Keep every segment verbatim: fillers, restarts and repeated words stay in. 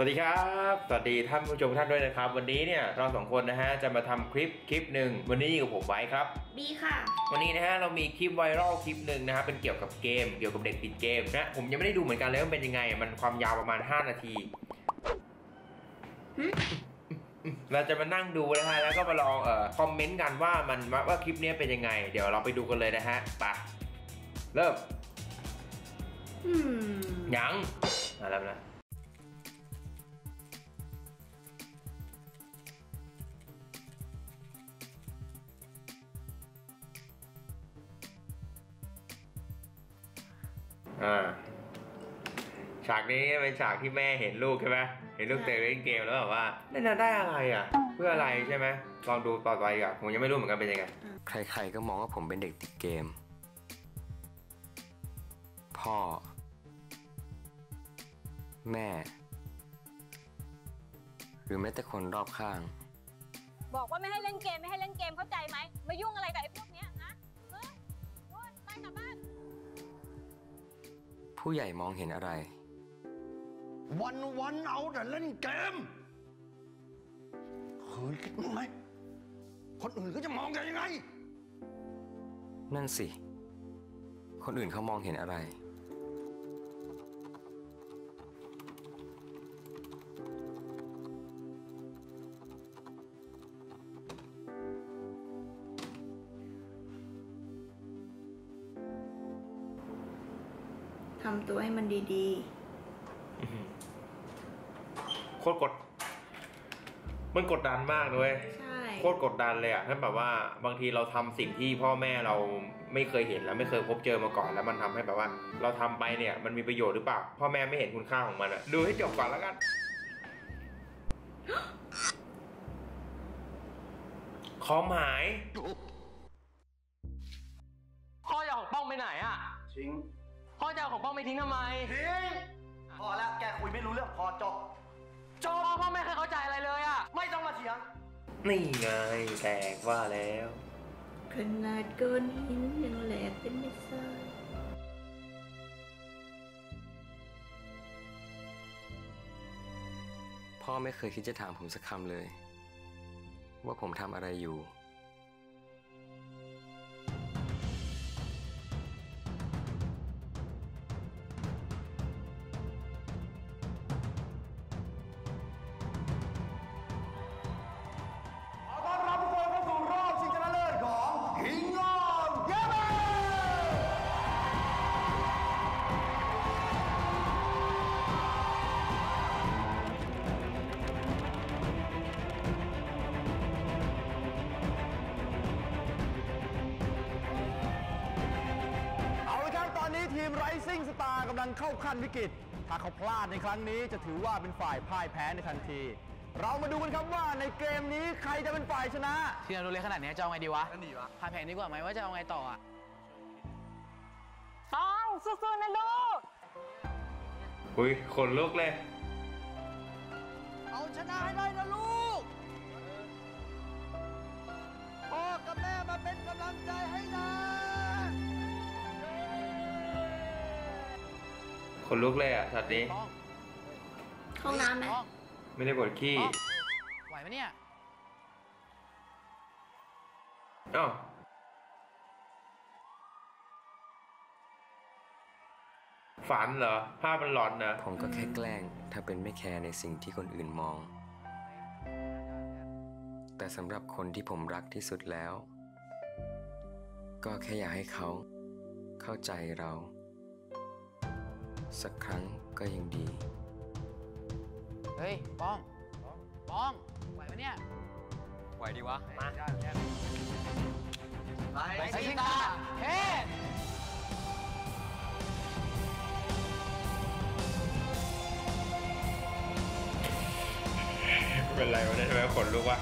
สวัสดีครับสวัสดีท่านผู้ชมท่านด้วยนะครับวันนี้เนี่ยเราสองคนนะฮะจะมาทำคลิปคลิปหนึ่งวันนี้กับผมไว้ครับบีค่ะวันนี้นะฮะเรามีคลิปไวรัลคลิปหนึ่งนะครับเป็นเกี่ยวกับเกมเกี่ยวกับเด็กติดเกมนะผมยังไม่ได้ดูเหมือนกันเลยว่าเป็นยังไงมันความยาวประมาณห้านาทีเราจะมานั่งดูนะฮะแล้วก็มาลองเอ่อคอมเมนต์กันว่ามันว่าคลิปนี้เป็นยังไงเดี๋ยวเราไปดูกันเลยนะฮะไปเริ่มยังอะไรนะฉากนี้เป็นฉากที่แม่เห็นลูกใช่ไหมเห็นลูกเตะเล่นเกมแล้วแบบว่าเล่นได้อะไรอ่ะเพื่ออะไรใช่ไหมลองดูต่อไปอ่ะผมยังไม่รู้เหมือนกันเป็นยังไงใครๆก็มองว่าผมเป็นเด็กติดเกมพ่อแม่หรือแม้แต่คนรอบข้างบอกว่าไม่ให้เล่นเกมไม่ให้เล่นเกมเข้าใจไหมมายุ่งอะไรกับไอ้พวกเนี้ยนะเฮ้ยไปกลับบ้านผู้ใหญ่มองเห็นอะไรวันวันเอาแต่เล่นเกมเคยคิดมั้งไหมคนอื่นก็จะมองกันยังไงนั่นสิคนอื่นเขามองเห็นอะไรทำตัวให้มันดีๆโคตรกดมันกดดันมากเลยใช่โคตรกดดันเลยอ่ะนั่นแบบว่าบางทีเราทำสิ่งที่พ่อแม่เราไม่เคยเห็นแล้วไม่เคยพบเจอมาก่อนแล้วมันทำให้แบบว่าเราทำไปเนี่ยมันมีประโยชน์หรือเปล่าพ่อแม่ไม่เห็นคุณค่าของมันอ่ะดูให้จบก่อนแล้วกันคอมหายพ่อจะของป้องไปไหนอ่ะชิงพ่อจะเอาของพ่อไม่ทิ้งทำไมทิ้งพอแล้วแกคุยไม่รู้เรื่องพอจบจบพ่อไม่เคยเข้าใจอะไรเลยอ่ะไม่ต้องมาเถียงนี่ไงแตกว่าแล้วขนาดก้อนหินยังแหลกเป็นไม่ทราบพ่อไม่เคยคิดจะถามผมสักคำเลยว่าผมทำอะไรอยู่กำลังเข้าขั้นวิกฤตถ้าเขาพลาดในครั้งนี้จะถือว่าเป็นฝ่ายพ่ายแพ้ในทันทีเรามาดูกันครับว่าในเกมนี้ใครจะเป็นฝ่ายชนะที่เราดูเล่นขนาดนี้จะเอาไงดีวะนั่นดีวะพาแพ้ดีกว่าไหมว่าจะเอาไงต่ออ่ะต้องสู้ๆนะลูกอุ้ยขนลุกเลยเอาชนะให้ได้นะลูกพ่อกับแม่มาเป็นกำลังใจให้นะคนลุกเลยอ่ะสัตว์นี้ห้องน้ำไหมไม่ได้ปวดขี้ไหวไหมเนี่ยอ้าวฝันเหรอภาพมันหลอนนะผมก็แค่แกล้งถ้าเป็นไม่แคร์ในสิ่งที่คนอื่นมองแต่สำหรับคนที่ผมรักที่สุดแล้วก็แค่อยากให้เขาเข้าใจเราสักครั้งก็ยังดีเฮ้ยป้องป้องไหวไหมเนี่ยไหวดีวะมาไปสิตาเฮ้เป็นไรวะเนี่ยทำไมขนลุกวะ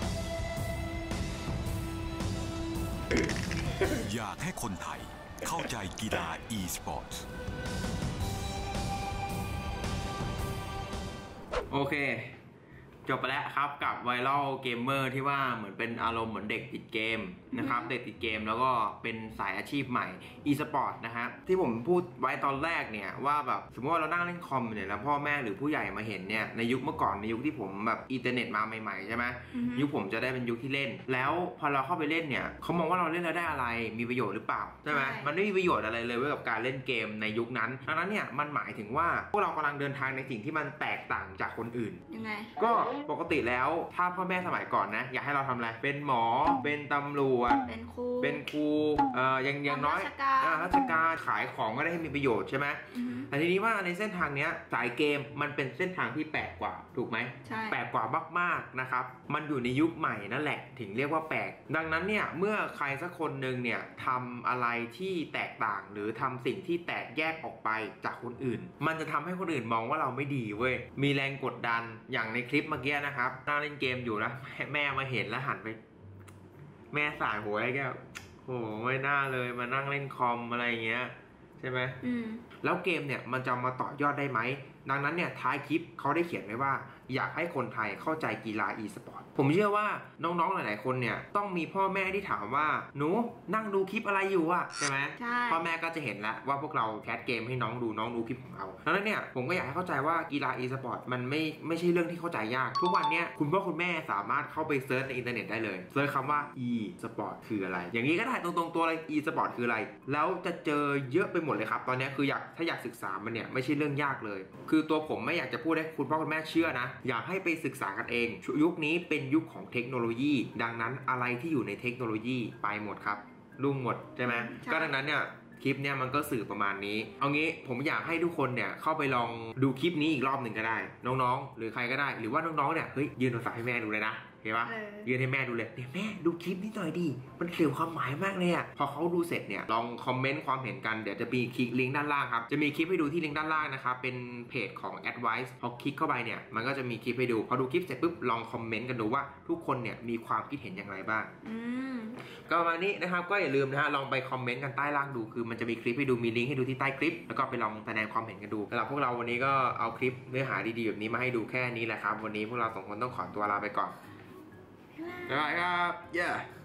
อยากให้คนไทยเข้าใจกีฬา อีสปอร์ตโอเค จบไปแล้วครับกับไวรัลเกมเมอร์ที่ว่าเหมือนเป็นอารมณ์เหมือนเด็กติดเกมนะครับเด็กติดเกมแล้วก็เป็นสายอาชีพใหม่ อีสปอร์ต นะฮะที่ผมพูดไว้ตอนแรกเนี่ยว่าแบบสมมติว่าเรานั่งเล่นคอมเนี่ยแล้วพ่อแม่หรือผู้ใหญ่มาเห็นเนี่ยในยุคเมื่อก่อนในยุคที่ผมแบบอินเทอร์เน็ตมาใหม่ๆใช่ไหมยุคผมจะได้เป็นยุคที่เล่นแล้วพอเราเข้าไปเล่นเนี่ยเขามองว่าเราเล่นแล้วได้อะไรมีประโยชน์หรือเปล่าใช่ไหมมันไม่มีประโยชน์อะไรเลยกับการเล่นเกมในยุคนั้นดังนั้นเนี่ยมันหมายถึงว่าพวกเรากำลังเดินทางในสิ่งที่มันแตกต่างจากคนอื่นยังไงก็ปกติแล้วถ้าพ่อแม่สมัยก่อนนะอยากให้เราทำอะไรเป็นหมอเป็นตำรวจเป็นครูเป็นครูเอ่อยังยังน้อยราชการขายของก็ได้ให้มีประโยชน์ใช่ไหมแต่ทีนี้ว่าในเส้นทางเนี้ยสายเกมมันเป็นเส้นทางที่แปลกกว่าถูกไหมใช่แปลกกว่ามากๆนะครับมันอยู่ในยุคใหม่นั่นแหละถึงเรียกว่าแปลกดังนั้นเนี่ยเมื่อใครสักคนหนึ่งเนี่ยทำอะไรที่แตกต่างหรือทำสิ่งที่แตกแยกออกไปจากคนอื่นมันจะทำให้คนอื่นมองว่าเราไม่ดีเว้ยมีแรงกดดันอย่างในคลิปเมื่อกี้นะครับนั่งเล่นเกมอยู่นะแม่มาเห็นแล้วหันไปแม่สายหัวไอ้แกโอ้โหไม่น่าเลยมานั่งเล่นคอมอะไรเงี้ยใช่ไหมแล้วเกมเนี่ยมันจะมาต่อยอดได้ไหมดังนั้นเนี่ยท้ายคลิปเขาได้เขียนไว้ว่าอยากให้คนไทยเข้าใจกีฬา อีสปอร์ต ผมเชื่อว่าน้องๆหลายๆคนเนี่ยต้องมีพ่อแม่ที่ถามว่าหนูนั่งดูคลิปอะไรอยู่อะใช่ไหมใช่พ่อแม่ก็จะเห็นแล้วว่าพวกเราแคสเกมให้น้องดูน้องดูคลิปของเราดังนั้นเนี่ยผมก็อยากให้เข้าใจว่ากีฬา อีสปอร์ต มันไม่ไม่ใช่เรื่องที่เข้าใจยากทุกวันเนี่ยคุณพ่อคุณแม่สามารถเข้าไปเซิร์ชในอินเทอร์เน็ตได้เลยเซิร์ชคำว่า อีสปอร์ต คืออะไรอย่างนี้ก็ได้ตรงๆตัวอะไร อีสปอร์ต คืออะไรแล้วจะเจอเยอะไปหมดเลยครับตอนนี้คืออยากถ้าอยากศึกษามันเนี่ยไม่ใช่เรื่องยากเลยคือตัวผมไม่อยากจะพูดให้คุณพ่อคุณแม่เชื่อนะอยากให้ไปศึกษากันเองยุคนี้เป็นยุคของเทคโนโลยีดังนั้นอะไรที่อยู่ในเทคโนโลยีไปหมดครับรุ่งหมดใช่ไหมก็ดังนั้นเนี่ยคลิปเนี่ยมันก็สื่อประมาณนี้เอางี้ผมอยากให้ทุกคนเนี่ยเข้าไปลองดูคลิปนี้อีกรอบหนึ่งก็ได้น้องๆหรือใครก็ได้หรือว่าน้องๆเนี่ยเฮ้ยยืนโทรศัพท์ให้แม่ดูเลยนะเห็นปะยืนให้แม่ดูเลยเนี่ยแม่ดูคลิปนี้หน่อยดิมันสื่อความหมายมากเลยอ่ะพอเขาดูเสร็จเนี่ยลองคอมเมนต์ความเห็นกันเดี๋ยวจะมีคลิกลิงก์ด้านล่างครับจะมีคลิปให้ดูที่ลิงก์ด้านล่างนะครับเป็นเพจของ แอดไวซ์ พอคลิกเข้าไปเนี่ยมันก็จะมีคลิปให้ดูพอดูคลิปเสร็จปุ๊บลองคอมเมนต์กันดูว่าทุกคนเนี่ยมีความคิดเห็นอย่างไรบ้างก็ประมาณนี้นะครับก็อย่าลืมนะฮะลองไปคอมเมนต์กันใต้ล่างดูคือมันจะมีคลิปให้ดูมีลิงก์ให้ดูที่ใต้คลิปแล้วก็ไปลองแสดงความเห็นกันดูสำหรับพวกเราวันนี้ก็เอาคลิปเนื้อหาดีๆแบบนี้มาให้ดูแค่นี้แหละครับวันนี้พวกเราสองคนต้องขอตัวลาไปก่อนบ๊ายบายครับ yeah